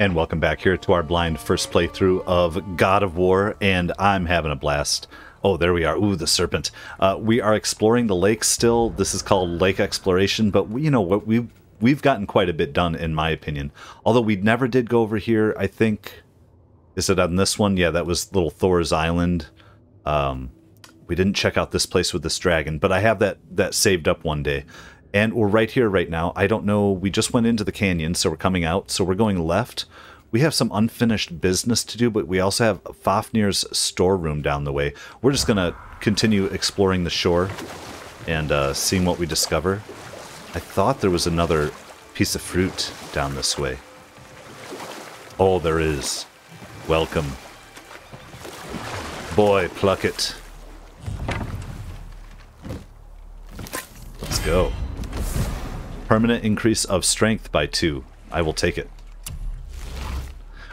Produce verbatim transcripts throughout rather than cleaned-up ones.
And welcome back here to our blind first playthrough of God of War, and I'm having a blast. Oh, there we are. Ooh, the serpent. Uh, we are exploring the lake still. This is called Lake Exploration, but we, you know what? We've, we've gotten quite a bit done, in my opinion. Although we never did go over here, I think... Is it on this one? Yeah, that was little Thor's Island. Um, we didn't check out this place with this dragon, but I have that, that saved up one day. And we're right here right now. I don't know. We just went into the canyon, so we're coming out. So we're going left. We have some unfinished business to do, but we also have Fafnir's storeroom down the way. We're just going to continue exploring the shore and uh, seeing what we discover. I thought there was another piece of fruit down this way. Oh, there is. Welcome. Boy, pluck it. Let's go. Permanent increase of strength by two. I will take it.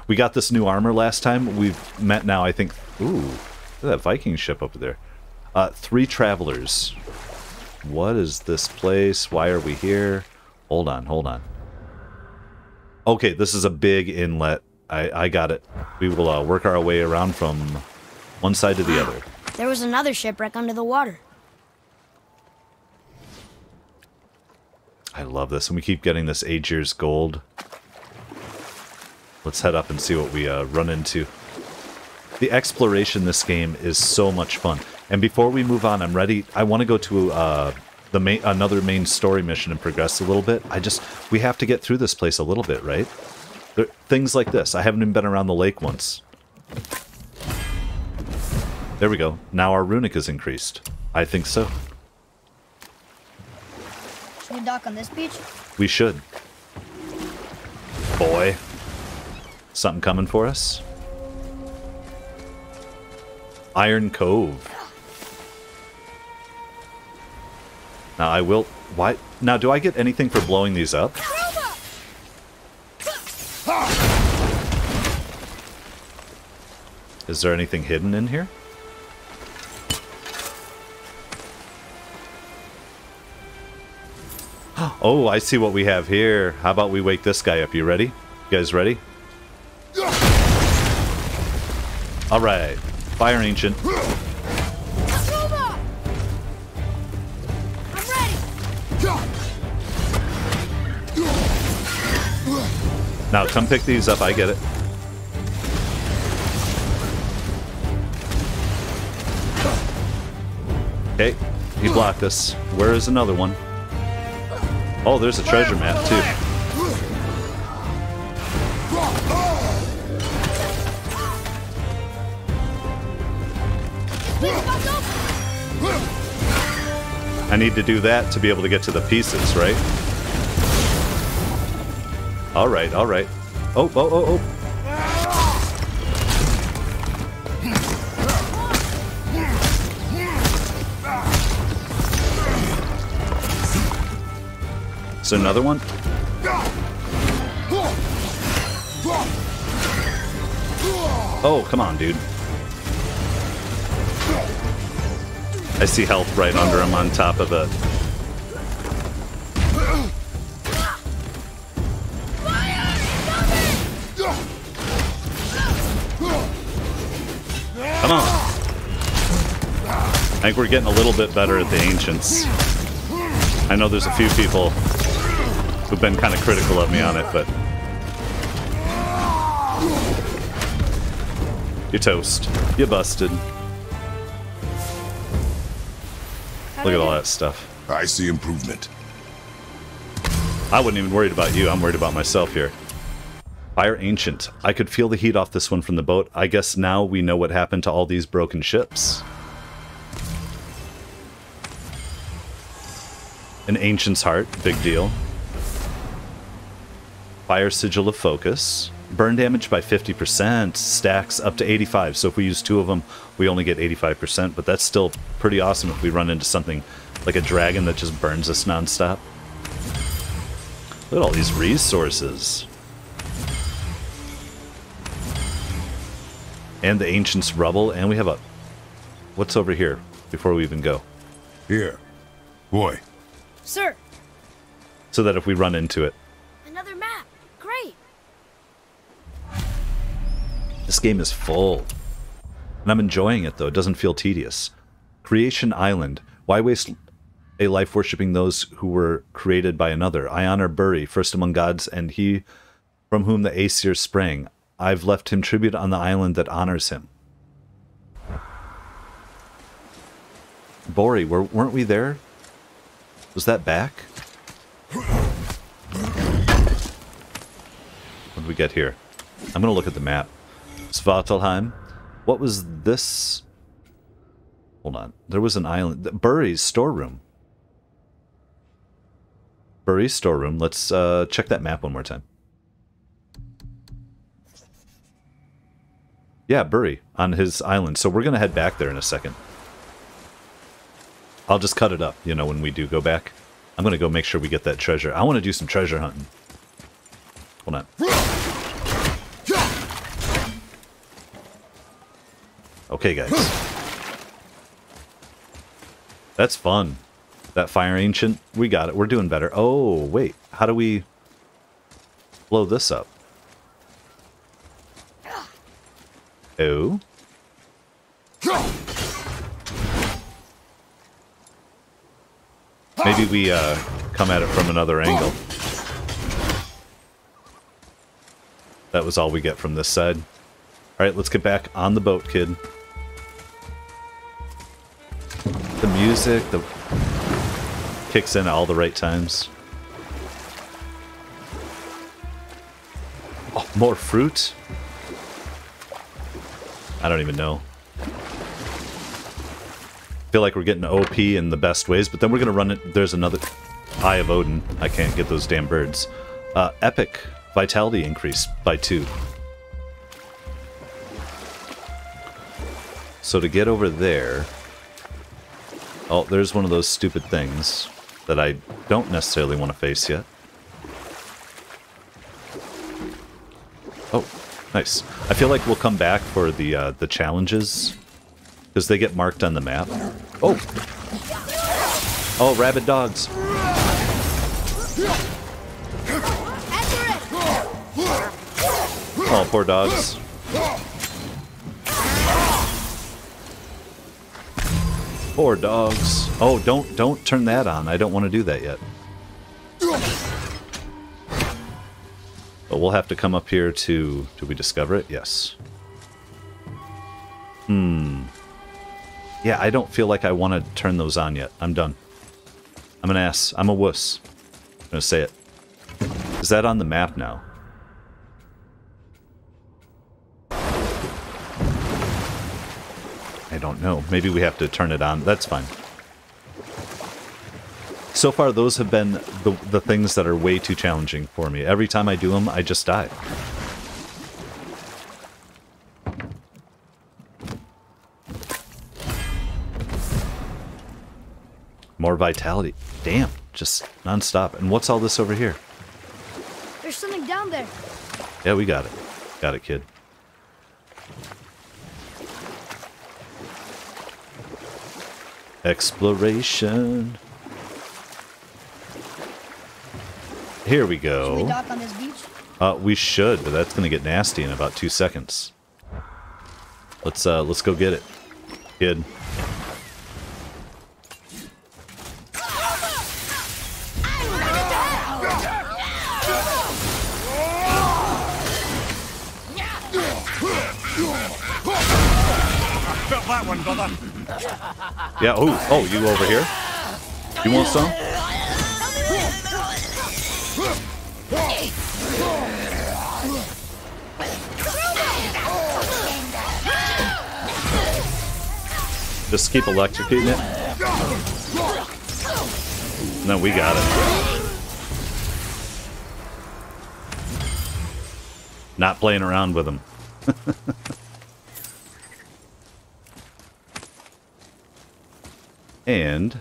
We got this new armor last time. We've met now, I think... Ooh, look at that Viking ship up there. Uh, three travelers. What is this place? Why are we here? Hold on, hold on. Okay, this is a big inlet. I, I got it. We will uh, work our way around from one side to the other. There was another shipwreck under the water. I love this, and we keep getting this Aegir's gold. Let's head up and see what we uh, run into. The exploration this game is so much fun. And before we move on, I'm ready. I want to go to uh, the main, another main story mission and progress a little bit. I just we have to get through this place a little bit, right? There, things like this. I haven't even been around the lake once. There we go. Now our runic is increased. I think so. Should we dock on this beach? We should. Boy. Something coming for us? Iron Cove. Now I will... Why? Now do I get anything for blowing these up? Is there anything hidden in here? Oh, I see what we have here. How about we wake this guy up? You ready? You guys ready? All right. Fire Ancient. I'm ready. Now, come pick these up. I get it. Okay. He blocked us. Where is another one? Oh, there's a treasure map, too. I need to do that to be able to get to the pieces, right? All right, all right. Oh, oh, oh, oh. So another one? Oh, come on, dude. I see health right under him on top of the... Come on. I think we're getting a little bit better at the Ancients. I know there's a few people... who've been kind of critical of me on it, but... You're toast. You're busted. Look at all that stuff. I see improvement. I wasn't even worried about you. I'm worried about myself here. Fire Ancient. I could feel the heat off this one from the boat. I guess now we know what happened to all these broken ships. An Ancient's Heart. Big deal. Fire Sigil of Focus. Burn damage by fifty percent. Stacks up to eighty-five. So if we use two of them, we only get eighty-five percent. But that's still pretty awesome if we run into something like a dragon that just burns us nonstop. Look at all these resources. And the Ancient's Rubble. And we have a... What's over here before we even go? Here. Boy. Sir. So that if we run into it. This game is full. And I'm enjoying it, though. It doesn't feel tedious. Creation Island. Why waste a life worshipping those who were created by another? I honor Buri, first among gods, and he from whom the Aesir sprang. I've left him tribute on the island that honors him. Buri, were, weren't we there? Was that back? What did we get here? I'm gonna look at the map. Svartalheim. What was this? Hold on. There was an island. Buri's storeroom. Buri's storeroom. Let's uh, check that map one more time. Yeah, Buri on his island. So we're going to head back there in a second. I'll just cut it up, you know, when we do go back. I'm going to go make sure we get that treasure. I want to do some treasure hunting. Hold on. Okay, guys. That's fun. That fire ancient. We got it. We're doing better. Oh, wait. How do we blow this up? Oh. Maybe we uh, come at it from another angle. That was all we get from this side. All right, let's get back on the boat, kid. The music, the kicks in at all the right times. Oh, more fruit? I don't even know. I feel like we're getting O P in the best ways, but then we're going to run it. There's another Eye of Odin. I can't get those damn birds. Uh, epic vitality increase by two. So to get over there... Oh, there's one of those stupid things that I don't necessarily want to face yet. Oh, nice. I feel like we'll come back for the uh, the challenges, because they get marked on the map. Oh! Oh, rabid dogs! Oh, poor dogs. Poor dogs. Oh, don't don't turn that on. I don't want to do that yet. But we'll have to come up here to... Did we discover it? Yes. Hmm. Yeah, I don't feel like I want to turn those on yet. I'm done. I'm an ass. I'm a wuss. I'm going to say it. Is that on the map now? I don't know. Maybe we have to turn it on. That's fine. So far, those have been the, the things that are way too challenging for me. Every time I do them, I just die. More vitality. Damn. Just nonstop. And what's all this over here? There's something down there. Yeah, we got it. Got it, kid. Exploration. Here we go. Should we dock on this beach? Uh, we should, but that's gonna get nasty in about two seconds. Let's uh, let's go get it, kid. Felt that one, brother. Yeah, oh, oh, you over here? You want some? Just keep electrocuting it? No, we got it. Not playing around with them. And,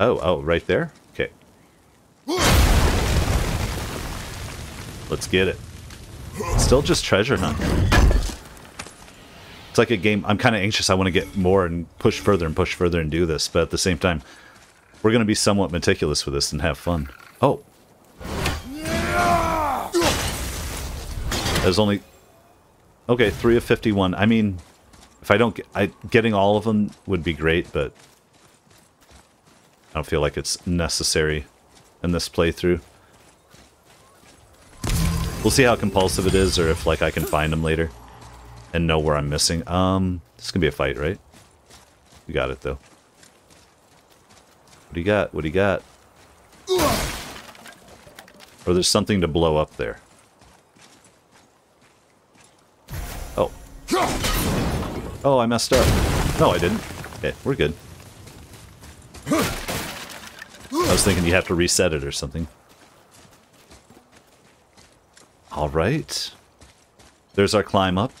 oh, oh, right there? Okay. Let's get it. Still just treasure hunt. It's like a game, I'm kind of anxious. I want to get more and push further and push further and do this. But at the same time, we're going to be somewhat meticulous with this and have fun. Oh. There's only, Okay, three of fifty-one. I mean, if I don't... Get, I getting all of them would be great, but... I don't feel like it's necessary in this playthrough. We'll see how compulsive it is, or if, like, I can find them later. And know where I'm missing. Um, this is gonna be a fight, right? We got it, though. What do you got? What do you got? Or there's something to blow up there. Oh. Oh, I messed up. No, I didn't. Okay, we're good. I was thinking you have to reset it or something. Alright. There's our climb up.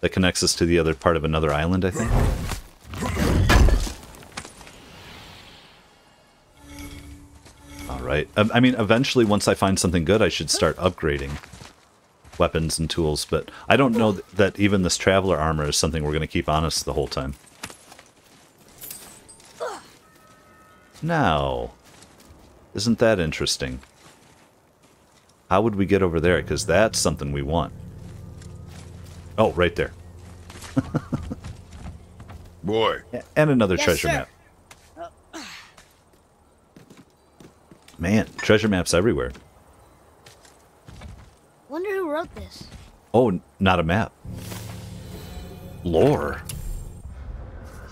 That connects us to the other part of another island, I think. Alright. I mean, eventually, once I find something good, I should start upgrading weapons and tools, but I don't know that even this traveler armor is something we're going to keep on us the whole time. Now, isn't that interesting? How would we get over there? Because that's something we want. Oh, right there. Boy. And another yes, treasure sir. map. Man, treasure maps everywhere. Wonder who wrote this. Oh, not a map. Lore.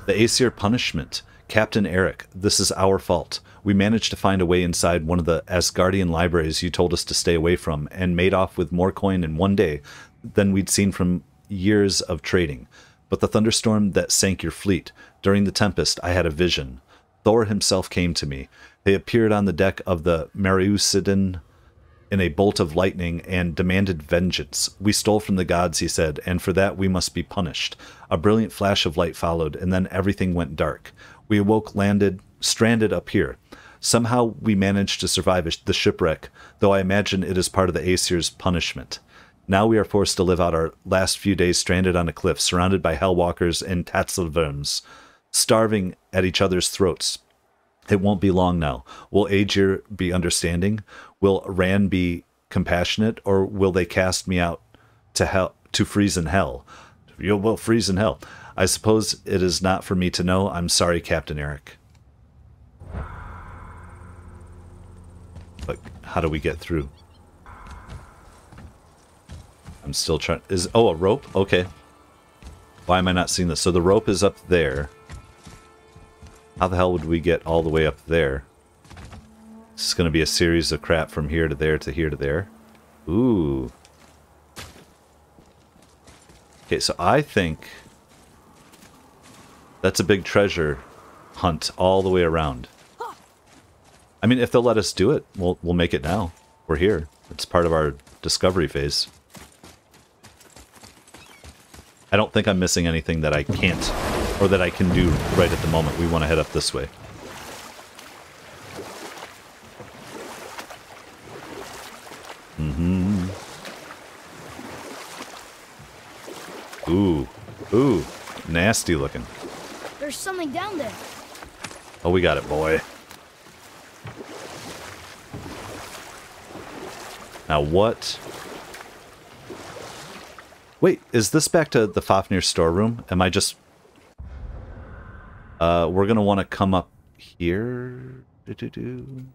The Aesir punishment. Captain Eric, this is our fault. We managed to find a way inside one of the Asgardian libraries you told us to stay away from and made off with more coin in one day than we'd seen from years of trading. But the thunderstorm that sank your fleet. During the tempest, I had a vision. Thor himself came to me. They appeared on the deck of the Mariusidin in a bolt of lightning and demanded vengeance. We stole from the gods, he said, and for that we must be punished. A brilliant flash of light followed, and then everything went dark. We awoke landed, stranded up here. Somehow we managed to survive the shipwreck, though I imagine it is part of the Aesir's punishment. Now we are forced to live out our last few days stranded on a cliff, surrounded by Hellwalkers and Tatzelwurms, starving at each other's throats. It won't be long now. Will Aegir be understanding? Will Ran be compassionate? Or will they cast me out to hell, to freeze in hell? You will freeze in hell. I suppose it is not for me to know. I'm sorry, Captain Eric. But how do we get through? I'm still trying... Is Oh, a rope? Okay. Why am I not seeing this? So the rope is up there. How the hell would we get all the way up there? This is going to be a series of crap from here to there to here to there. Ooh. Okay, so I think... That's a big treasure hunt all the way around. I mean, if they'll let us do it, we'll, we'll make it now. We're here. It's part of our discovery phase. I don't think I'm missing anything that I can't or that I can do right at the moment. We want to head up this way. Mm-hmm. Ooh. Ooh. Nasty looking. There's something down there. Oh, we got it, boy. Now what... Wait, is this back to the Fafnir storeroom? Am I just... Uh, we're going to want to come up here. Do-do-do.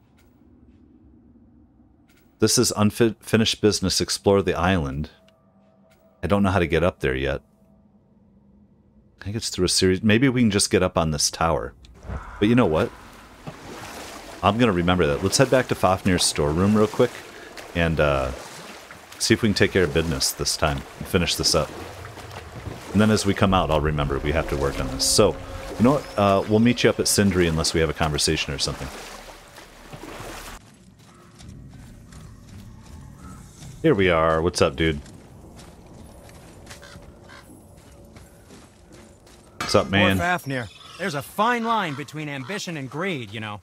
This is unfinished business. Explore the island. I don't know how to get up there yet. I think it's through a series. Maybe we can just get up on this tower. But you know what? I'm going to remember that. Let's head back to Fafnir's storeroom real quick. And, uh... see if we can take care of business this time and finish this up. And then as we come out, I'll remember we have to work on this. So, you know what? Uh, we'll meet you up at Sindri unless we have a conversation or something. Here we are. What's up, dude? What's up, man? Fafnir. There's a fine line between ambition and greed, you know.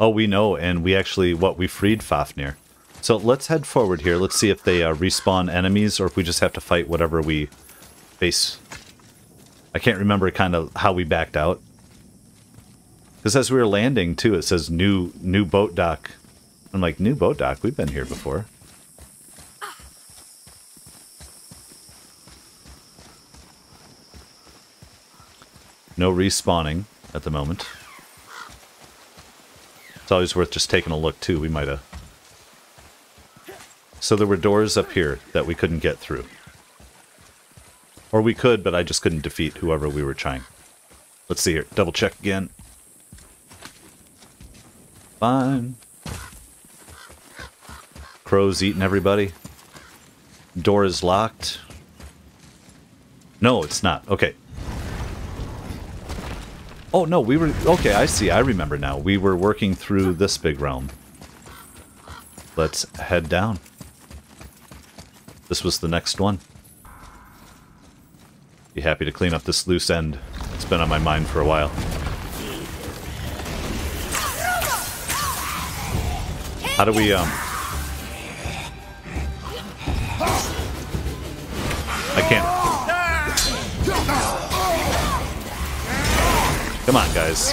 Oh, we know, and we actually, what, we freed Fafnir. So let's head forward here. Let's see if they uh, respawn enemies or if we just have to fight whatever we face. I can't remember kind of how we backed out. Because as we were landing, too, it says new new boat dock. I'm like, new boat dock? We've been here before. No respawning at the moment. It's always worth just taking a look, too. We might have... So there were doors up here that we couldn't get through. Or we could, but I just couldn't defeat whoever we were trying. Let's see here. Double check again. Fine. Crow's eating everybody. Door is locked. No, it's not. Okay. Oh, no, we were... Okay, I see. I remember now. We were working through this big realm. Let's head down. This was the next one. Be happy to clean up this loose end. It's been on my mind for a while. How do we, um... I can't. Come on, guys.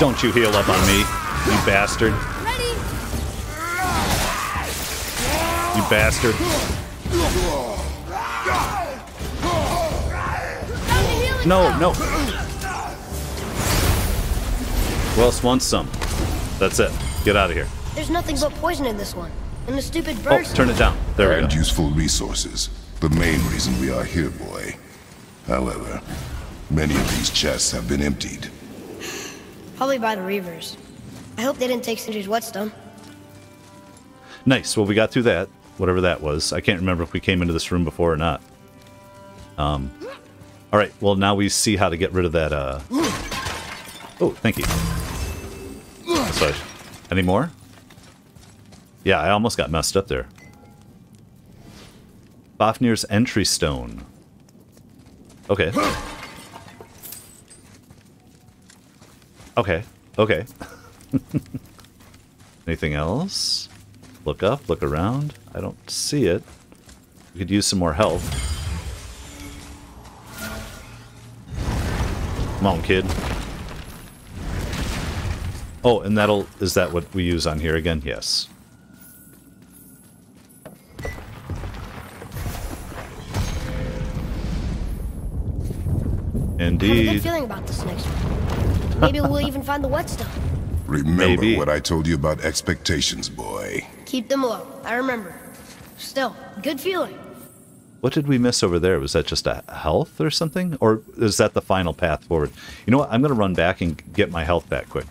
Don't you heal up on me, you bastard. Ready. You bastard. No, no. Who else wants some? That's it. Get out of here. There's nothing but poison in this one. And the stupid birds... Oh, turn it down. There we go. And useful resources. The main reason we are here, boy. However, many of these chests have been emptied. Probably by the Reavers. I hope they didn't take Sindri's whetstone. Nice. Well, we got through that. Whatever that was. I can't remember if we came into this room before or not. Um. Alright, well, now we see how to get rid of that, uh... Oh, thank you. Sorry. Any more? Yeah, I almost got messed up there. Fafnir's entry stone. Okay. Okay, okay. Anything else? Look up, look around. I don't see it. We could use some more health. Come on, kid. Oh, and that'll... Is that what we use on here again? Yes. Indeed. I have a good feeling about this next one. Maybe we'll even find the whetstone. Remember Maybe. what I told you about expectations, boy. Keep them low. I remember. Still, good feeling. What did we miss over there? Was that just a health or something? Or is that the final path forward? You know what? I'm going to run back and get my health back quick.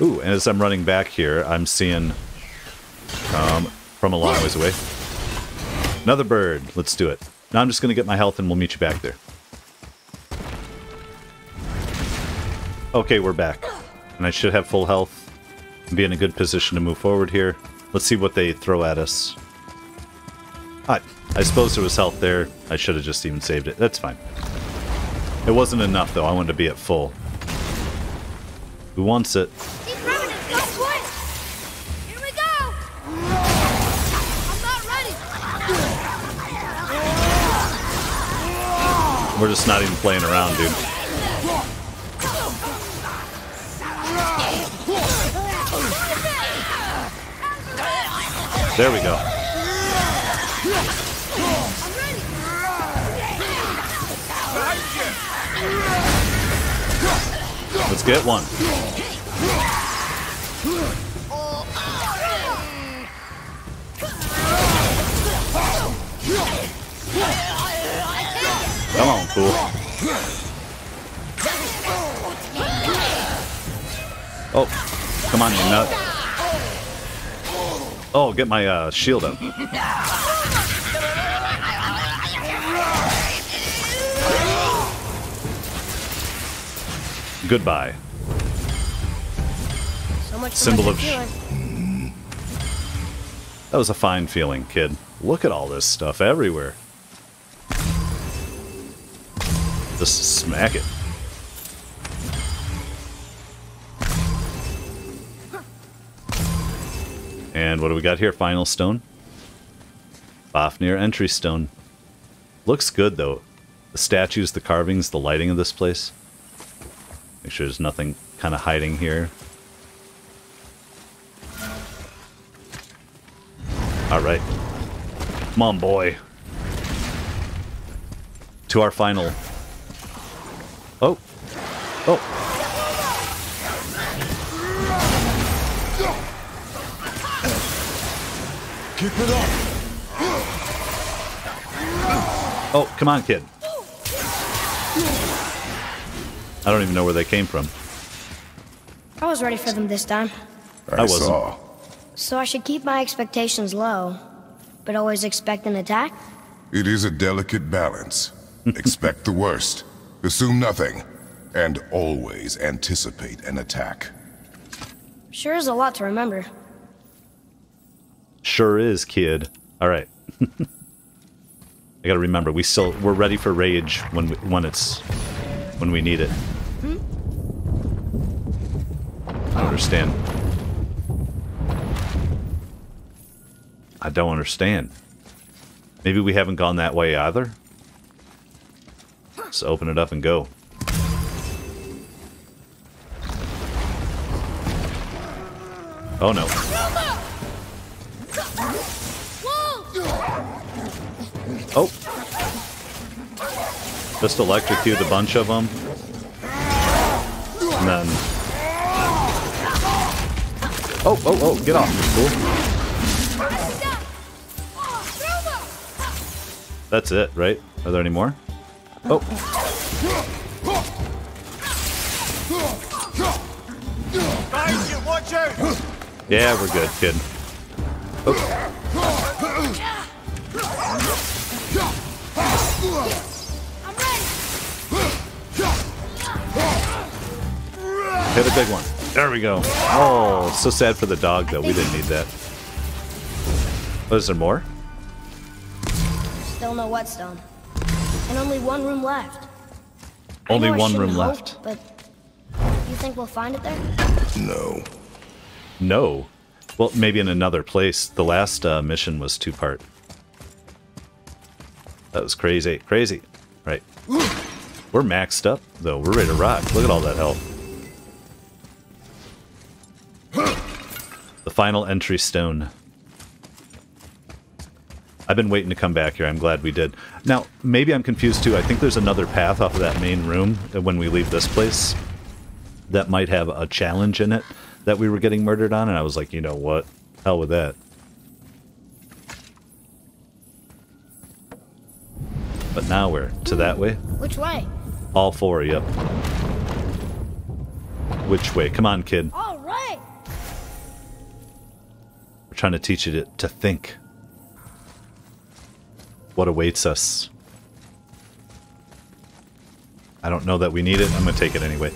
Ooh, and as I'm running back here, I'm seeing... Um, from a long ways away. Another bird. Let's do it. Now I'm just going to get my health and we'll meet you back there. Okay, we're back. And I should have full health and be in a good position to move forward here. Let's see what they throw at us. I, I suppose there was health there. I should have just even saved it. That's fine. It wasn't enough, though. I wanted to be at full. Who wants it? He's grabbing it. Go for it. Here we go. I'm not ready. We're just not even playing around, dude. There we go. Let's get one. Come on, fool. Oh, come on, you nut. Oh, get my uh, shield up. Goodbye. So much Symbol of... Feeling. That was a fine feeling, kid. Look at all this stuff everywhere. Just smack it. And what do we got here? Final stone? Fafnir entry stone. Looks good, though. The statues, the carvings, the lighting of this place. Make sure there's nothing kind of hiding here. Alright. Come on, boy. To our final. Oh. Oh. Keep it up. Oh, come on, kid. I don't even know where they came from. I was ready for them this time. I, I wasn't. Saw. So I should keep my expectations low, but always expect an attack? It is a delicate balance. Expect the worst, assume nothing, and always anticipate an attack. Sure is a lot to remember. Sure is, kid. All right. I gotta remember. We still we're ready for rage when we, when it's when we need it. Hmm? I don't understand. I don't understand. Maybe we haven't gone that way either. Let's open it up and go. Oh no. Oh. Just electrocute a bunch of them. And then. Oh, oh, oh, get off. Cool. That's it, right? Are there any more? Oh. Yeah, we're good, kid. Oh. Hit a big one. There we go. Oh, so sad for the dog, though. We didn't need that. Oh, is there more? Still no whetstone. And only one room left. Only one room left. But you think we'll find it there? No. No. Well, maybe in another place. The last uh, mission was two-part. That was crazy. Crazy. Right. We're maxed up, though. We're ready to rock. Look at all that health. The final entry stone. I've been waiting to come back here. I'm glad we did. Now, maybe I'm confused too. I think there's another path off of that main room when we leave this place that might have a challenge in it that we were getting murdered on, and I was like, you know what? Hell with that. But now we're to that way. Which way? All four, yep. Which way? Come on, kid. All right. We're trying to teach you to, to think. What awaits us? I don't know that we need it. I'm gonna take it anyway.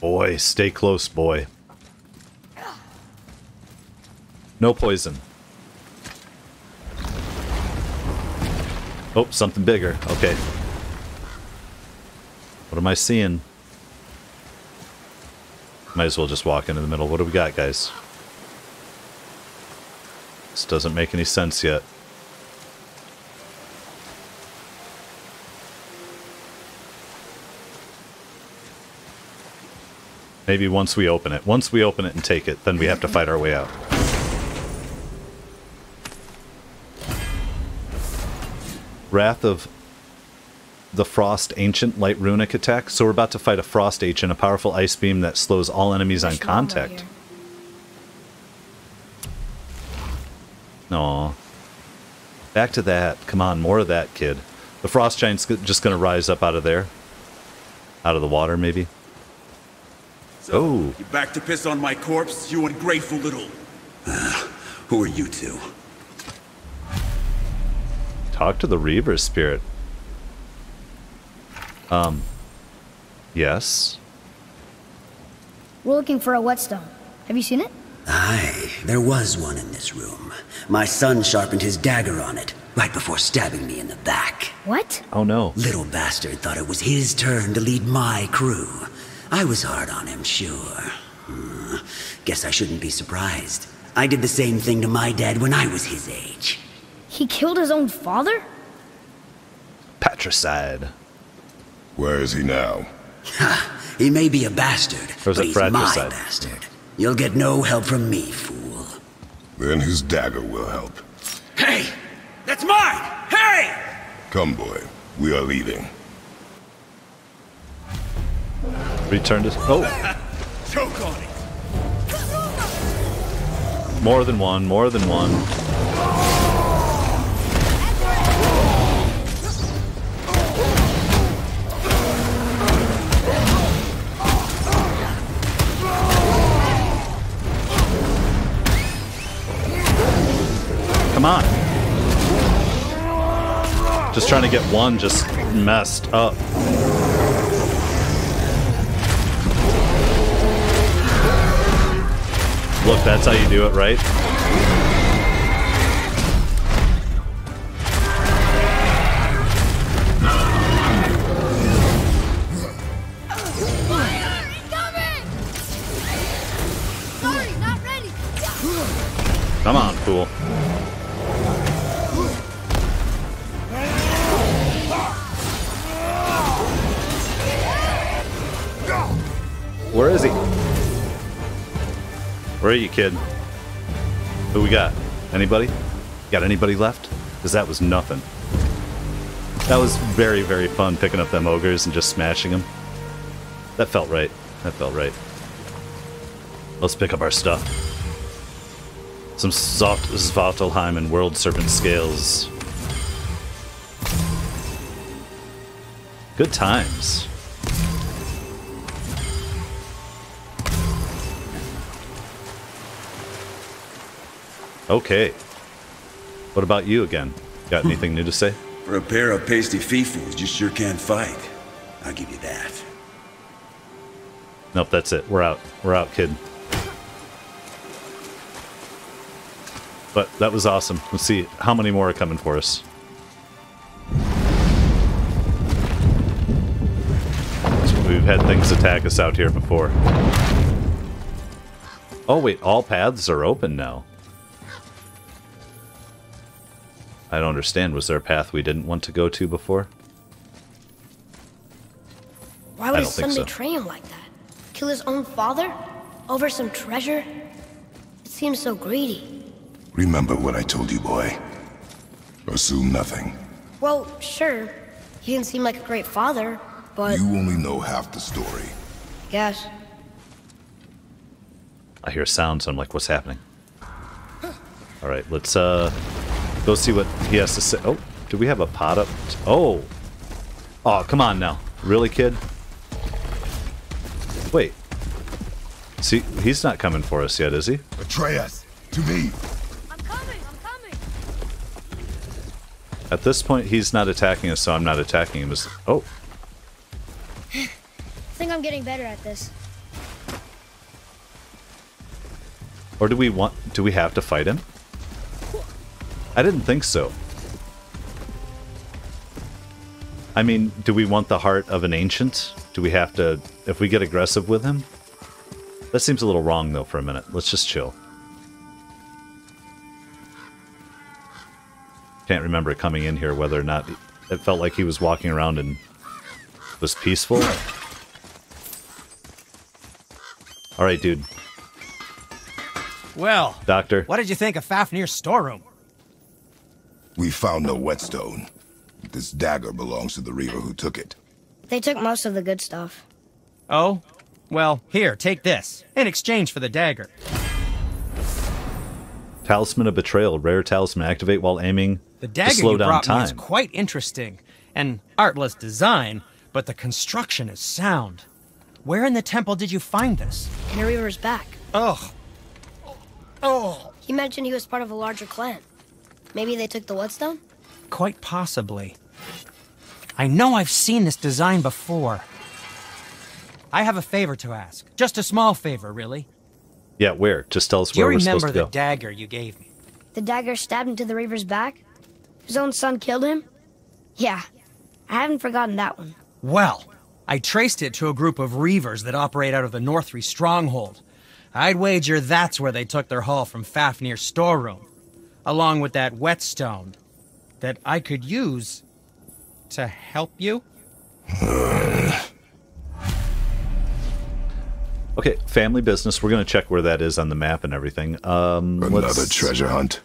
Boy, stay close, boy. No poison. Oh, something bigger. Okay. What am I seeing? Might as well just walk into the middle. What do we got, guys? This doesn't make any sense yet. Maybe once we open it. Once we open it and take it, then we have to fight our way out. Wrath of the Frost Ancient Light Runic attack. So we're about to fight a Frost Ancient, a powerful ice beam that slows all enemies on contact. Aw. Back to that. Come on, more of that, kid. The Frost Giant's just going to rise up out of there. Out of the water, maybe. So, oh. You back to piss on my corpse, you ungrateful little... Uh, who are you two? Talk to the Reaver spirit. Um, yes? We're looking for a whetstone. Have you seen it? Aye, there was one in this room. My son sharpened his dagger on it, right before stabbing me in the back. What? Oh no. Little bastard thought it was his turn to lead my crew. I was hard on him, sure. Hmm. Guess I shouldn't be surprised. I did the same thing to my dad when I was his age. He killed his own father? Patricide. Where is he now? He may be a bastard, but he's my bastard. You'll get no help from me, fool. Then his dagger will help. Hey! That's mine! Hey! Come, boy. We are leaving. Return this. Oh! Choke on it! More than one, more than one. Come on. Just trying to get one just messed up. Look, that's how you do it, right? Come on, fool. Where is he? Where are you, kid? Who we got? Anybody? Got anybody left? Because that was nothing. That was very, very fun picking up them ogres and just smashing them. That felt right. That felt right. Let's pick up our stuff. Some soft Svartalheim and World Serpent scales. Good times. Okay. What about you again? Got anything new to say? For a pair of pasty fee-fools, you sure can't fight. I'll give you that. Nope, that's it. We're out. We're out, kid. But that was awesome. Let's see how many more are coming for us. We've had things attack us out here before. Oh, wait. All paths are open now. I don't understand. Was there a path we didn't want to go to before? Why would son betray him like that? Kill his own father? Over some treasure? It seems so greedy. Remember what I told you, boy. Assume nothing. Well, sure. He didn't seem like a great father, but... You only know half the story. Yes. I hear sounds, so I'm like, what's happening? Alright, let's, uh... go see what he has to say. Oh, do we have a pot up? Oh. Oh, come on now. Really, kid? Wait. See, he's not coming for us yet, is he? Betray us. To me. I'm coming. I'm coming. At this point, he's not attacking us, so I'm not attacking him. Oh. I think I'm getting better at this. Or do we want... Do we have to fight him? I didn't think so. I mean, do we want the heart of an ancient? Do we have to... If we get aggressive with him? That seems a little wrong, though, for a minute. Let's just chill. Can't remember coming in here whether or not... It felt like he was walking around and was peaceful. Alright, dude. Well... Doctor. What did you think of Fafnir's storeroom? We found no whetstone. This dagger belongs to the Reaver who took it. They took most of the good stuff. Oh? Well, here, take this. In exchange for the dagger. Talisman of Betrayal. Rare talisman. Activate while aiming the dagger to slow you down brought time. It's quite interesting. An artless design, but the construction is sound. Where in the temple did you find this? In the Reaver's back. Oh. Oh. He mentioned he was part of a larger clan. Maybe they took the whetstone? Quite possibly. I know I've seen this design before. I have a favor to ask. Just a small favor, really. Yeah, where? Just tell us where we're supposed to go. Do you remember the dagger you gave me? The dagger stabbed into the Reaver's back? His own son killed him? Yeah, I haven't forgotten that one. Well, I traced it to a group of Reavers that operate out of the Northree Stronghold. I'd wager that's where they took their haul from Fafnir's storeroom. Along with that whetstone that I could use to help you. Okay, Okay, family business. We're going to check where that is on the map and everything. Um, Another let's... treasure hunt.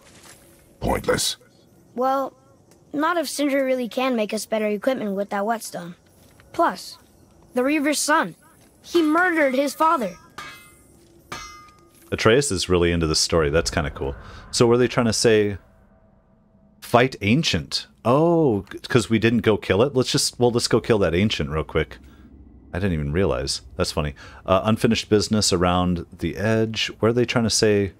Pointless. Well, not if Sindri really can make us better equipment with that whetstone. Plus, the Reaver's son. He murdered his father. Atreus is really into this story. That's kind of cool. So were they trying to say, fight ancient? Oh, because we didn't go kill it? Let's just, well, let's go kill that ancient real quick. I didn't even realize. That's funny. Uh, unfinished business around the edge. Where are they trying to say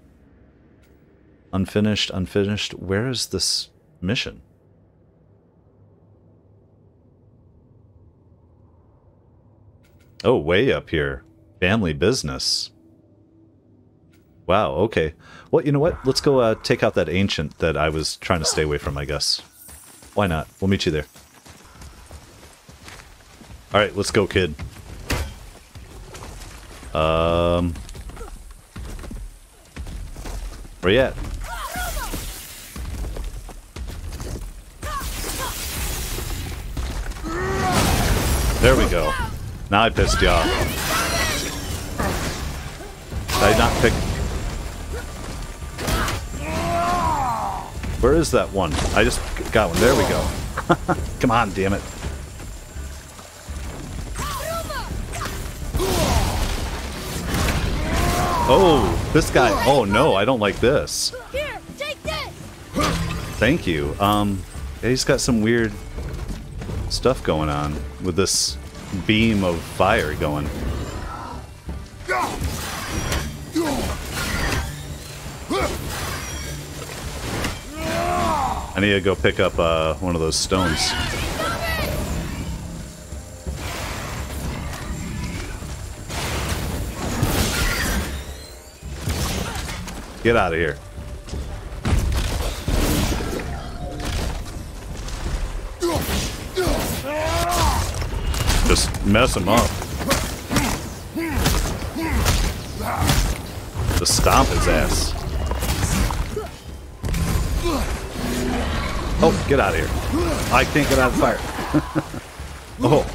unfinished, unfinished? Where is this mission? Oh, way up here. Family business. Wow, okay. Well, you know what? Let's go uh, take out that ancient that I was trying to stay away from, I guess. Why not? We'll meet you there. All right, let's go, kid. Um, where you at? There we go. Now I pissed you off. Did I not pick? Where is that one? I just got one. There we go. Come on, damn it. Oh, this guy. Oh, no, I don't like this. Here, take this. Thank you. Um, yeah, he's got some weird stuff going on with this beam of fire going. I need to go pick up uh, one of those stones. Get out of here. Just mess him up. Just stomp his ass. Oh, get out of here. I can't get out of the fire. Oh.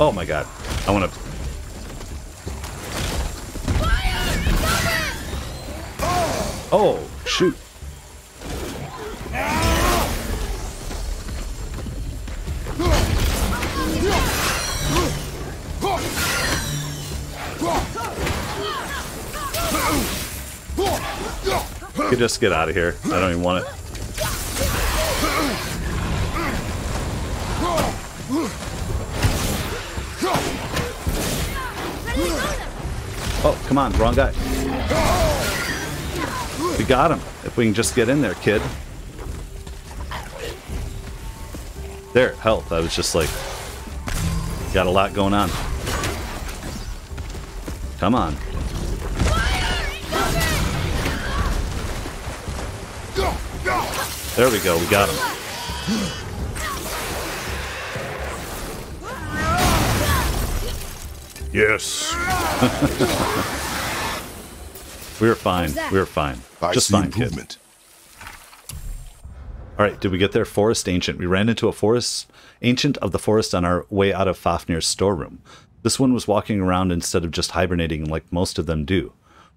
Oh my god. I want to... Oh, shoot. You could just get out of here. I don't even want it. Oh, come on, wrong guy. We got him. If we can just get in there, kid. There, health. I was just like, got a lot going on. Come on. There we go, we got him. Yes. We were fine. We were fine. I Just fine, kid. All right, did we get there? Forest Ancient. We ran into a forest ancient of the forest on our way out of Fafnir's storeroom. This one was walking around instead of just hibernating like most of them do.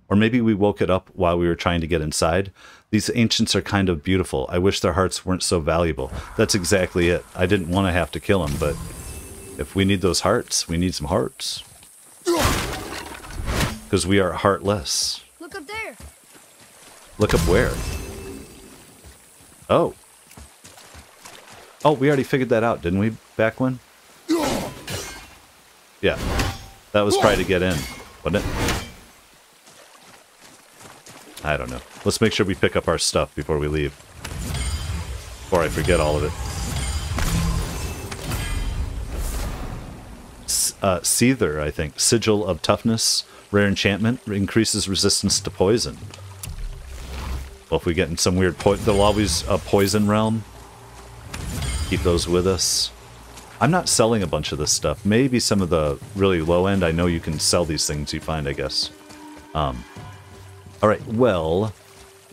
Or maybe we woke it up while we were trying to get inside. These ancients are kind of beautiful. I wish their hearts weren't so valuable. That's exactly it. I didn't want to have to kill them, but if we need those hearts, we need some hearts. Because we are heartless. Look up there. Look up where? Oh. Oh, we already figured that out, didn't we, back when? Yeah. That was try to get in, wasn't it? I don't know. Let's make sure we pick up our stuff before we leave. Before I forget all of it. Uh, Seether, I think. Sigil of Toughness. Rare enchantment. Increases resistance to poison. Well, if we get in some weird poison... There'll always a poison realm. Keep those with us. I'm not selling a bunch of this stuff. Maybe some of the really low end. I know you can sell these things you find, I guess. Um... All right, well,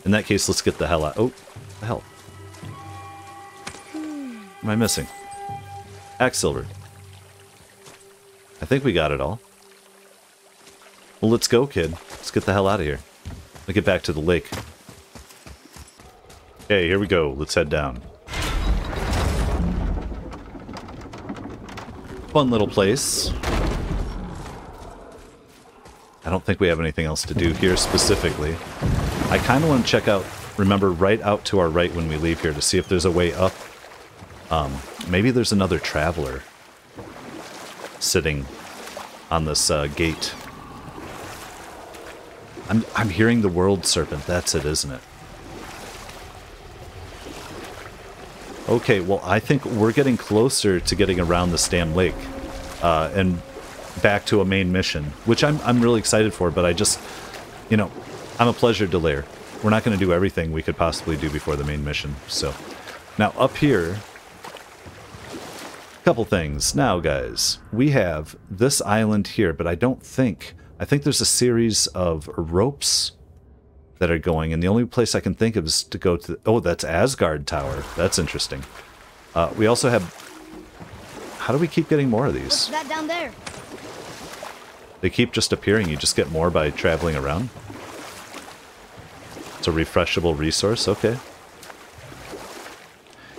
in that case, let's get the hell out. Oh, the hell. am I missing? Axelred. I think we got it all. Well, let's go, kid. Let's get the hell out of here. Let's get back to the lake. Okay, here we go. Let's head down. Fun little place. I don't think we have anything else to do here specifically. I kind of want to check out, remember, right out to our right when we leave here to see if there's a way up. Um, maybe there's another traveler sitting on this uh, gate. I'm, I'm hearing the World Serpent. That's it, isn't it? Okay, well, I think we're getting closer to getting around this damn lake uh, and back to a main mission, which I'm, I'm really excited for, but I just, you know, I'm a pleasure delayer. We're not going to do everything we could possibly do before the main mission, so. Now, up here, a couple things. Now, guys, we have this island here, but I don't think, I think there's a series of ropes that are going, and the only place I can think of is to go to... The, oh, that's Asgard Tower. That's interesting. Uh, we also have... How do we keep getting more of these? What's that down there? They keep just appearing. You just get more by traveling around. It's a refreshable resource. Okay.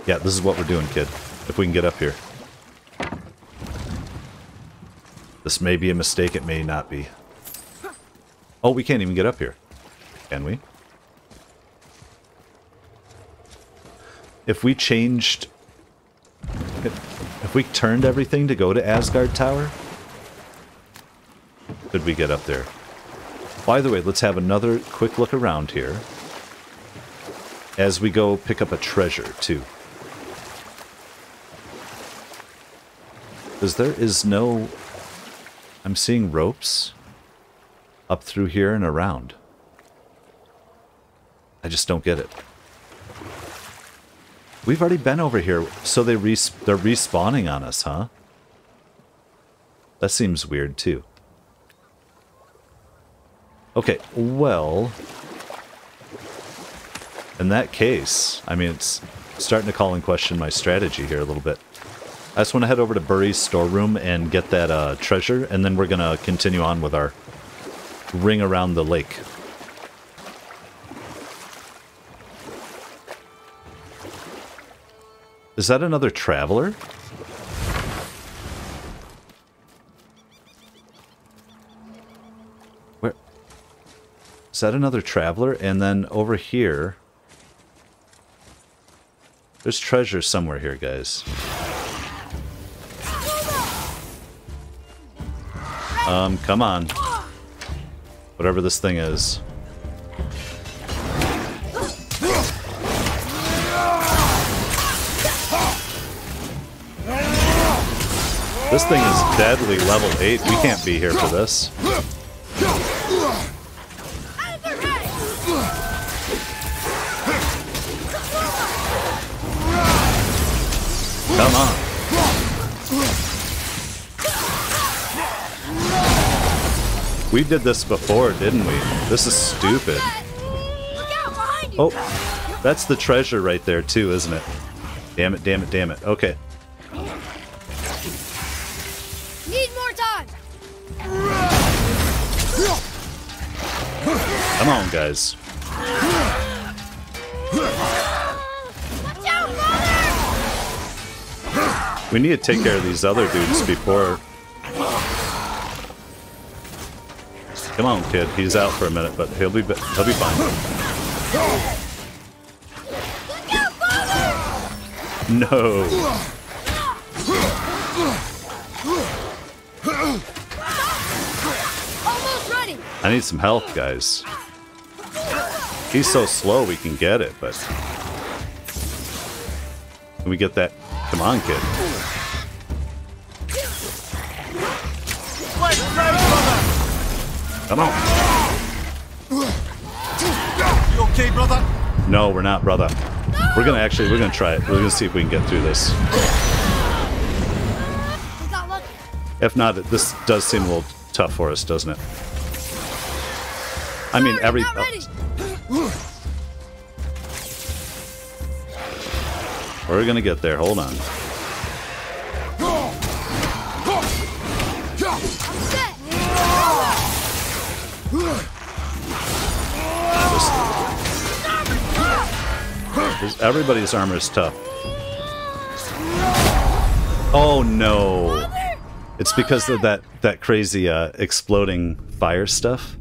Yeah, this is what we're doing, kid. If we can get up here. This may be a mistake. It may not be. Oh, we can't even get up here. Can we? If we changed... If, if we turned everything to go to Asgard Tower, could we get up there? By the way, let's have another quick look around here as we go pick up a treasure, too. Because there is no... I'm seeing ropes up through here and around. I just don't get it. We've already been over here, so they res they're respawning on us, huh? That seems weird, too. Okay, well... In that case, I mean, it's starting to call in question my strategy here a little bit. I just want to head over to Buri's storeroom and get that uh, treasure, and then we're going to continue on with our ring around the lake. Is that another traveler? Where? Is that another traveler? And then over here... There's treasure somewhere here, guys. Um, come on. Whatever this thing is. This thing is deadly level eight. We can't be here for this. Come on. We did this before, didn't we? This is stupid. Oh, that's the treasure right there too, isn't it? Damn it, damn it, damn it. Okay. Come on, guys. Watch out, we need to take care of these other dudes before... Come on, kid. He's out for a minute, but he'll be, he'll be fine. Out, no. I need some help, guys. He's so slow we can get it, but... Can we get that? Come on, kid. Come on. You okay, brother? No, we're not, brother. No! We're gonna actually, we're gonna try it. We're gonna see if we can get through this. If not, this does seem a little tough for us, doesn't it? I mean, every... Oh. We're gonna get there, hold on. Everybody's armor is tough. Oh no! It's because of that that crazy uh, exploding fire stuff.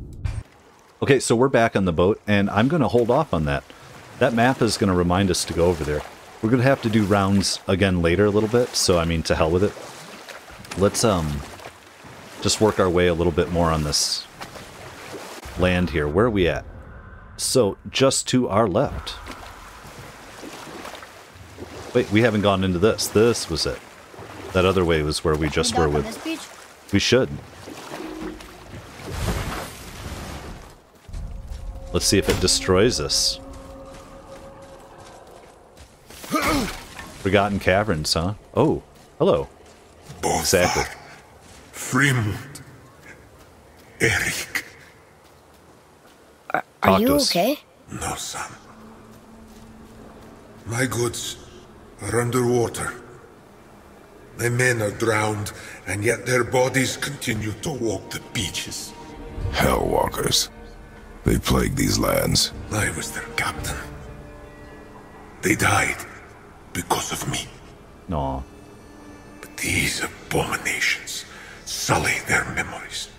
Okay, so we're back on the boat, and I'm going to hold off on that. That map is going to remind us to go over there. We're going to have to do rounds again later a little bit, so I mean, to hell with it. Let's um, just work our way a little bit more on this land here. Where are we at? So, just to our left. Wait, we haven't gone into this. This was it. That other way was where we just were with. We should. Let's see if it destroys us. Forgotten Caverns, huh? Oh, hello. Exactly. Frimd. Eric. Are, are you okay? No, son. My goods are underwater. The men are drowned, and yet their bodies continue to walk the beaches. Hellwalkers. They plague these lands. I was their captain. They died because of me. No. But these abominations sully their memories.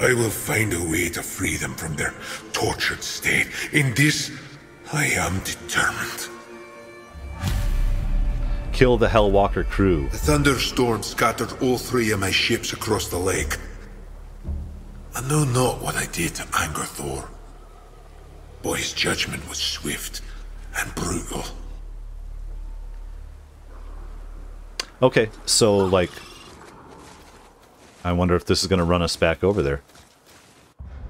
I will find a way to free them from their tortured state. In this, I am determined. Kill the Hellwalker crew. The thunderstorm scattered all three of my ships across the lake. I know not what I did to anger Thor, but his judgment was swift and brutal. Okay, so like, I wonder if this is going to run us back over there.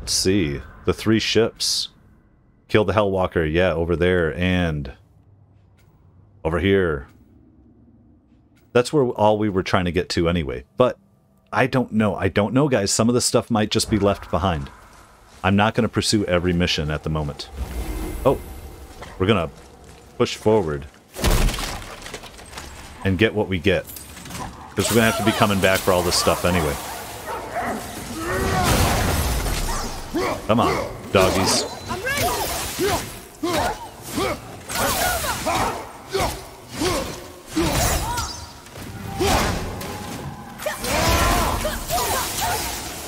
Let's see, the three ships. Kill the Hellwalker, yeah, over there and over here. That's where all we were trying to get to anyway, but I don't know. I don't know, guys. Some of this stuff might just be left behind. I'm not going to pursue every mission at the moment. Oh, we're going to push forward and get what we get, because we're going to have to be coming back for all this stuff anyway. Come on, doggies. I'm ready.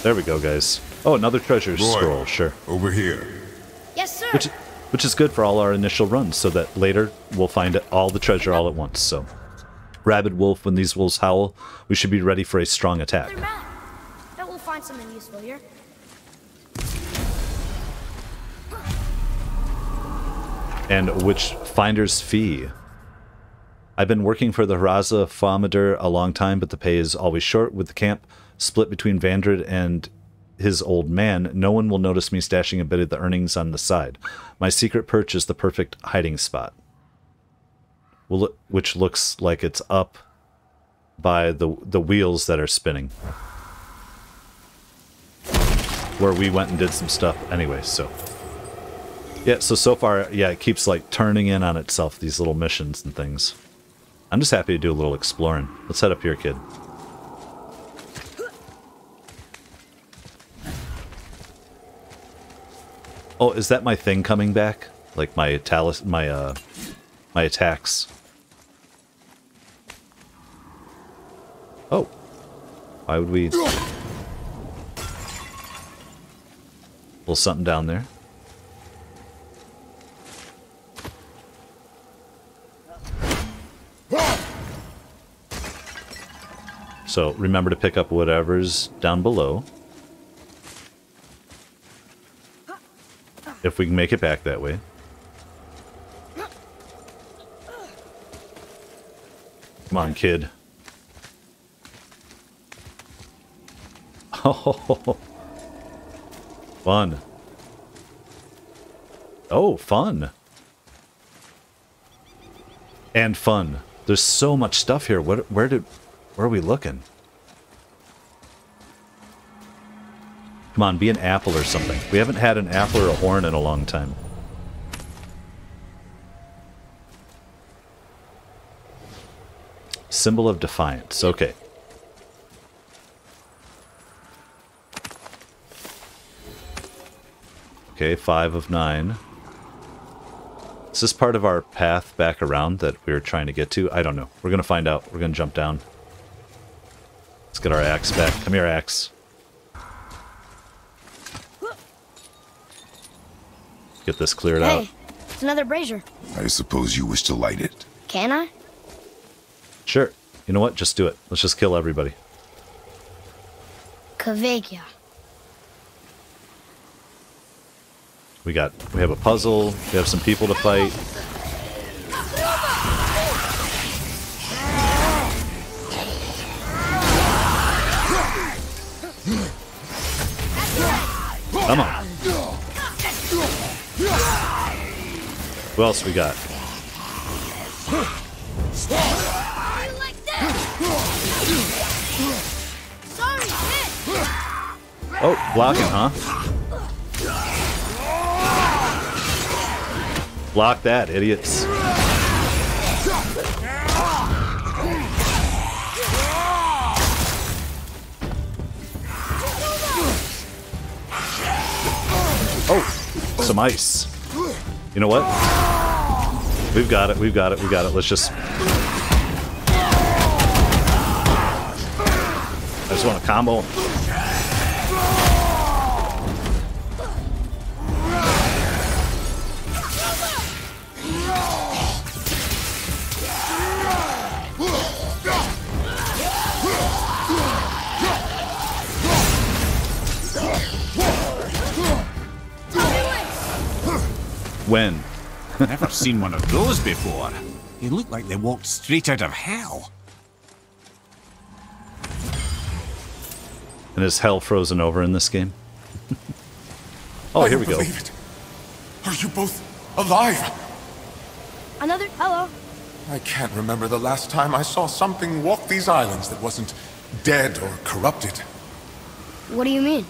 There we go, guys. Oh, another treasure Roy, scroll, sure. Over here. Yes, sir. Which, which is good for all our initial runs, so that later we'll find all the treasure all at once. So, rabid wolf, when these wolves howl, we should be ready for a strong attack. Bet we'll find something useful here. And which finder's fee? I've been working for the Haraza Fomadur a long time, but the pay is always short with the camp. Split between Vandred and his old man, no one will notice me stashing a bit of the earnings on the side. My secret perch is the perfect hiding spot, well, which looks like it's up by the, the wheels that are spinning. Where we went and did some stuff anyway, so. Yeah, so so far, yeah, it keeps like turning in on itself, these little missions and things. I'm just happy to do a little exploring. Let's head up here, kid. Oh, is that my thing coming back? Like my talis, my uh, my attacks. Oh, why would we? A little something down there. So remember to pick up whatever's down below. If we can make it back that way. Come on, kid. Oh, fun. Oh, fun. And fun. There's so much stuff here. What, where did, where are we looking? Come on, be an apple or something. We haven't had an apple or a horn in a long time. symbol of defiance. Okay. Okay, five of nine. Is this part of our path back around that we were trying to get to? I don't know. We're going to find out. We're going to jump down. Let's get our axe back. Come here, axe. Get this cleared hey, out. Hey, it's another brazier. I suppose you wish to light it. Can I? Sure. You know what? Just do it. Let's just kill everybody. Kavegya. We got, we have a puzzle, we have some people to fight. Come on. Who else we got? Oh, blocking, huh? Block that, idiots. Oh, some ice. You know what? We've got it, we've got it, we got it. Let's just... I just want a combo. When? Never seen one of those before. They look like they walked straight out of hell. And is hell frozen over in this game? Oh, I here we go. It. Are you both alive? Another hello. I can't remember the last time I saw something walk these islands that wasn't dead or corrupted. What do you mean?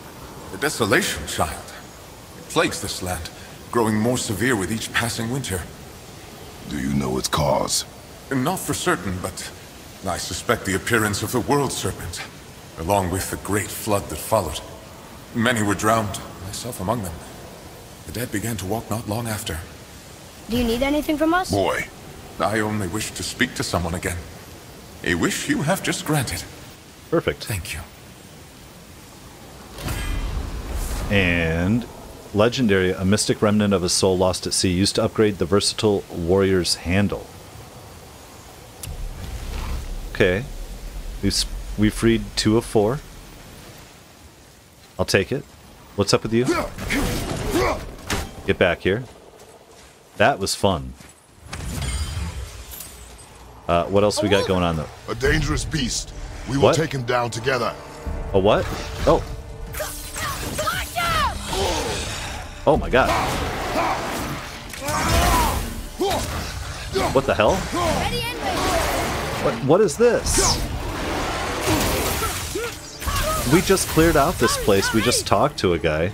The desolation, child. It plagues this land, growing more severe with each passing winter. Do you know its cause? Not for certain, but I suspect the appearance of the World Serpent, along with the great flood that followed. Many were drowned, myself among them. The dead began to walk not long after. Do you need anything from us? Boy, I only wish to speak to someone again. A wish you have just granted. Perfect. Thank you. And... legendary, a mystic remnant of a soul lost at sea, used to upgrade the versatile warrior's handle. Okay. We've, we freed two of four. I'll take it. What's up with you? Get back here. That was fun. Uh, what else we got going on, though? A dangerous beast. We will what? take him down together. A what? Oh. Oh my god. What the hell? What, what is this? We just cleared out this place. We just talked to a guy.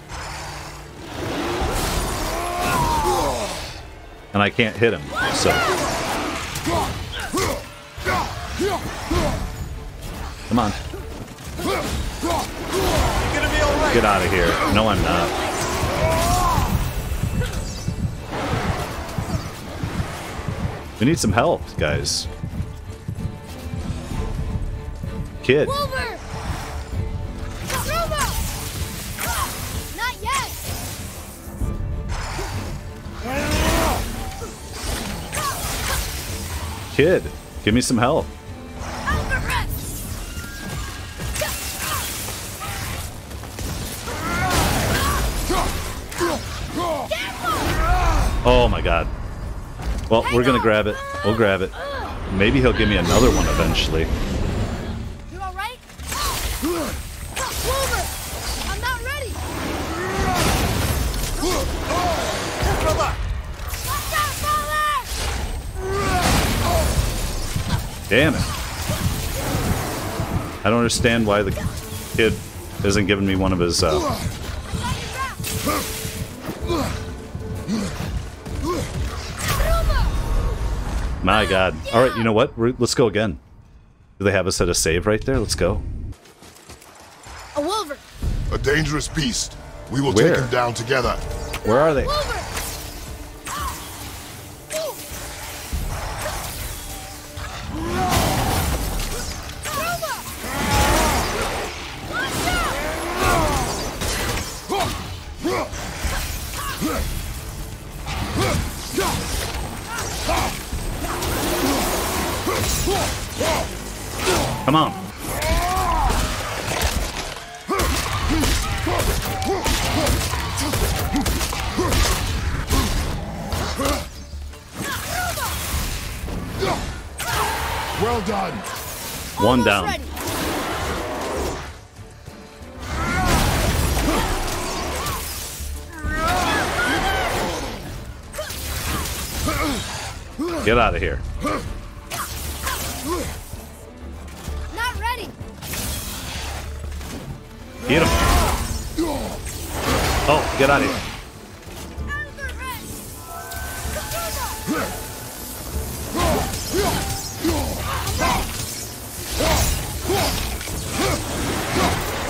And I can't hit him, so... Come on. Get out of here. No, I'm not. We need some help, guys. Kid. Wolver! Not yet. Kid, give me some help. Oh my god. Well, we're gonna grab it. We'll grab it. Maybe he'll give me another one eventually. You all right? Wolver, I'm not ready. Damn it! I don't understand why the kid isn't giving me one of his. Uh... My god. Alright, you know what? We're, let's go again. Do they have us at a save right there? Let's go. A Wolver. A dangerous beast. We will Where? take him down together. Where are they? Wolver. Come on. Well done. One down. Get out of here. Get him. Oh, get out of here.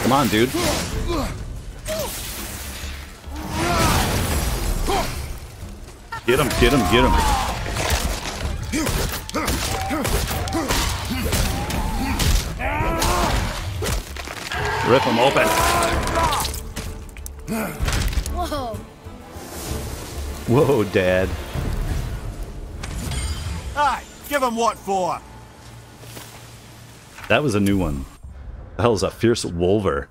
Come on, dude. Get him, get him, get him. Rip him open. Whoa. Whoa, Dad. Hey, give him what for? That was a new one. The hell is a fierce wolver?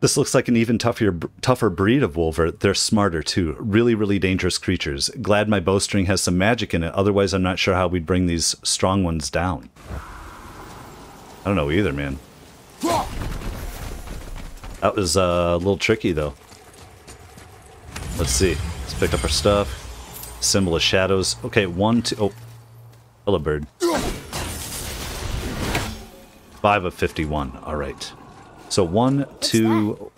This looks like an even tougher, tougher breed of wolver. They're smarter too. Really, really dangerous creatures. Glad my bowstring has some magic in it. Otherwise, I'm not sure how we'd bring these strong ones down. I don't know either, man. That was uh, a little tricky, though. Let's see. Let's pick up our stuff. Symbol of Shadows. Okay, one, two... Oh. Hello, bird. Five of fifty-one. All right. So one, What's two... That?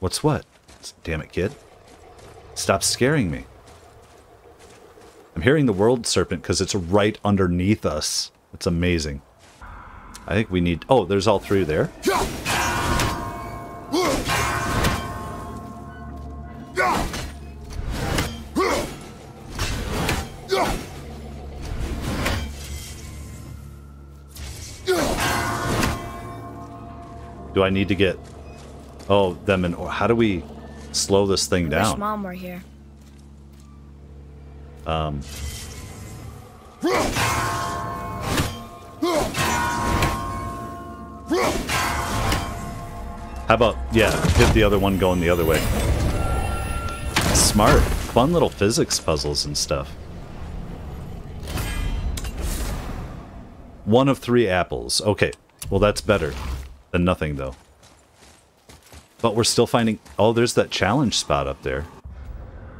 What's what? Damn it, kid. Stop scaring me. I'm hearing the World Serpent because it's right underneath us. It's amazing. I think we need... Oh, there's all three there. Do I need to get oh them and how do we slow this thing I down? Wish Mom were here. Um. How about yeah, hit the other one going the other way. Smart, fun little physics puzzles and stuff. One of three apples. Okay, well that's better. Than nothing though. But we're still finding oh there's that challenge spot up there.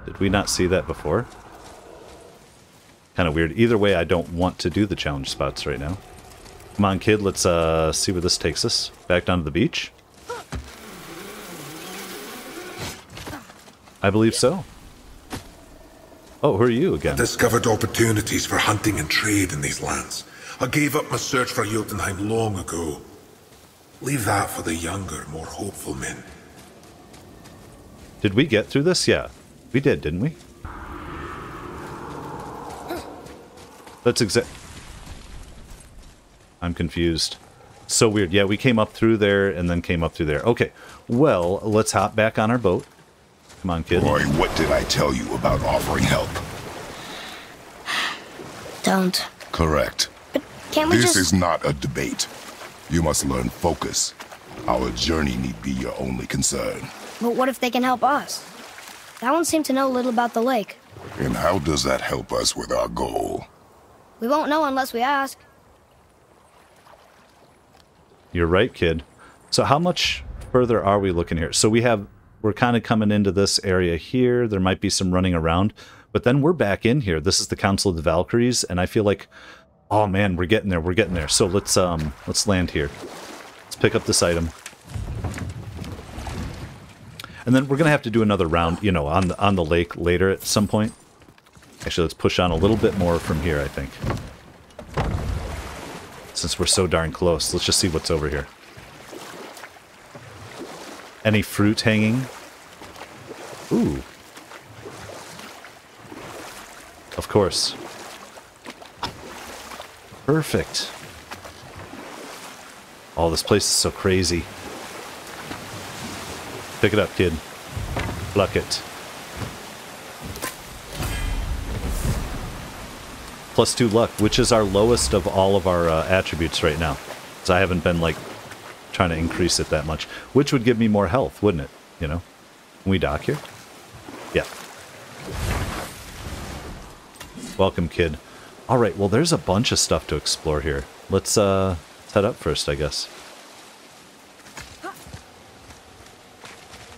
Did we not see that before? Kind of weird. Either way I don't want to do the challenge spots right now. Come on kid, let's uh see where this takes us. Back down to the beach? I believe so. Oh, who are you again? I discovered opportunities for hunting and trade in these lands. I gave up my search for Jotunheim long ago. Leave that for the younger, more hopeful men. Did we get through this? Yeah, we did, didn't we? That's exact. I'm confused. So weird. Yeah, we came up through there and then came up through there. Okay, well, let's hop back on our boat. Come on, kid. Roy, what did I tell you about offering help? Don't. Correct. But can't we just... This is not a debate. You must learn focus. Our journey need be your only concern. But what if they can help us? That one seemed to know little about the lake. And how does that help us with our goal? We won't know unless we ask. You're right, kid. So how much further are we looking here? So we have, we're kind of coming into this area here. There might be some running around, but then we're back in here. This is the Council of the Valkyries, and I feel like oh man, we're getting there, we're getting there. So let's um let's land here. Let's pick up this item. And then we're gonna have to do another round, you know, on the on the lake later at some point. Actually, let's push on a little bit more from here, I think. since we're so darn close. Let's just see what's over here. Any fruit hanging? Ooh. Of course. Perfect. Oh, this place is so crazy. Pick it up, kid. Pluck it. Plus two luck, which is our lowest of all of our uh, attributes right now. So I haven't been, like, trying to increase it that much. Which would give me more health, wouldn't it? You know? Can we dock here? Yeah. Welcome, kid. Alright, well, there's a bunch of stuff to explore here. Let's, uh, let's head up first, I guess.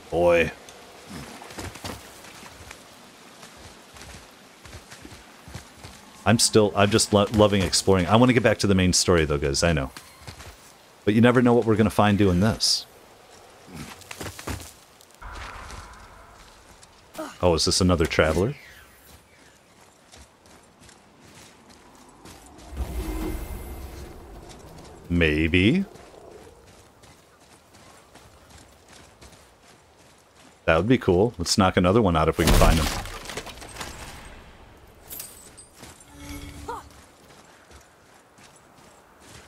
Boy. I'm still, I'm just lo loving exploring. I want to get back to the main story, though, guys. I know. But you never know what we're going to find doing this. Oh, is this another traveler? Maybe. That would be cool. Let's knock another one out if we can find him.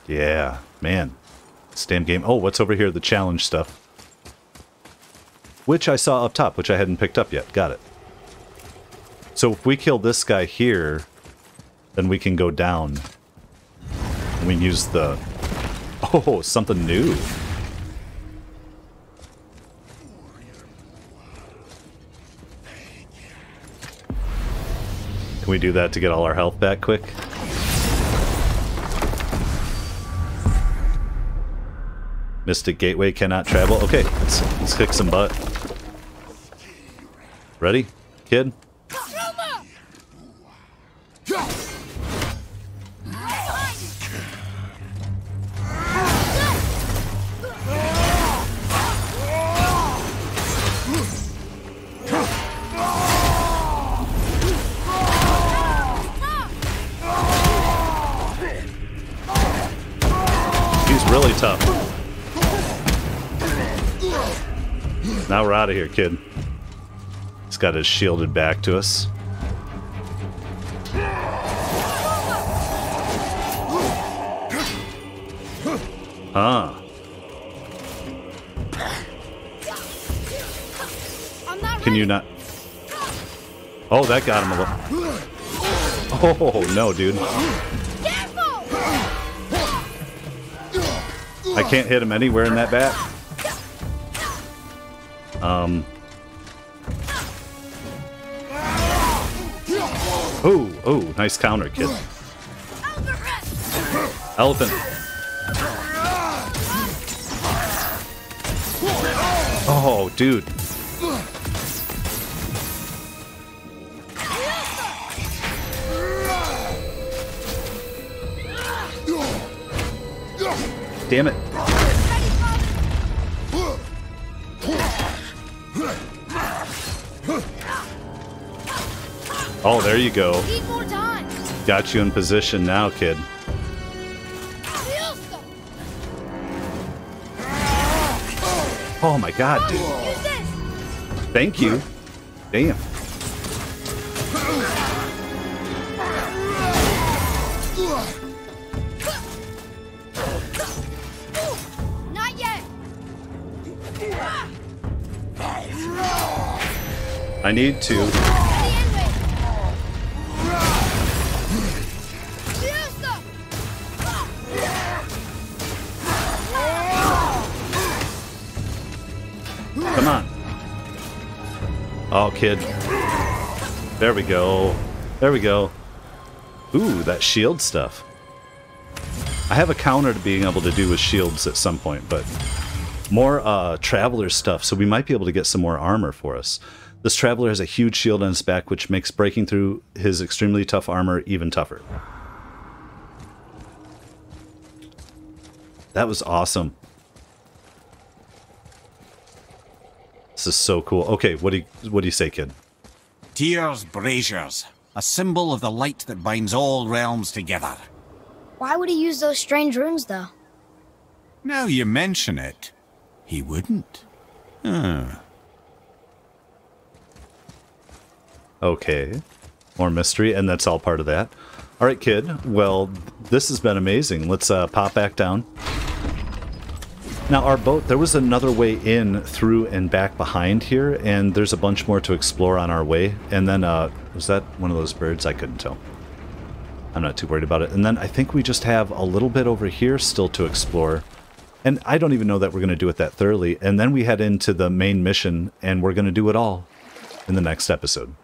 Yeah, man. This damn game. Oh, what's over here? The challenge stuff. Which I saw up top, which I hadn't picked up yet. Got it. So if we kill this guy here, then we can go down. And we can use the... Oh, something new. Can we do that to get all our health back quick? Mystic Gateway cannot travel. Okay, let's, let's kick some butt. Ready, kid? He's really tough. Now we're out of here, kid. He's got his shielded back to us. Huh. Can you not? Oh, that got him a little. Oh, no, dude. I can't hit him anywhere in that bat. Um. Oh, oh, nice counter, kid. Elephant. Oh, dude. Damn it. Oh, there you go. Got you in position now, kid. Oh my god, dude. Thank you. Damn. Not yet. I need to... Oh, kid. There we go. There we go. Ooh, that shield stuff. I have a counter to being able to do with shields at some point, but more uh, Traveler stuff, so we might be able to get some more armor for us. This Traveler has a huge shield on his back, which makes breaking through his extremely tough armor even tougher. That was awesome. This is so cool. Okay, what do you, what do you say, kid? Tears, braziers, a symbol of the light that binds all realms together. Why would he use those strange runes, though? Now you mention it, he wouldn't. Huh. Okay. More mystery, and that's all part of that. All right, kid. Well, this has been amazing. Let's uh, pop back down. Now, our boat, there was another way in through and back behind here, and there's a bunch more to explore on our way. And then, uh, was that one of those birds? I couldn't tell. I'm not too worried about it. And then I think we just have a little bit over here still to explore. And I don't even know that we're going to do it that thoroughly. And then we head into the main mission, and we're going to do it all in the next episode.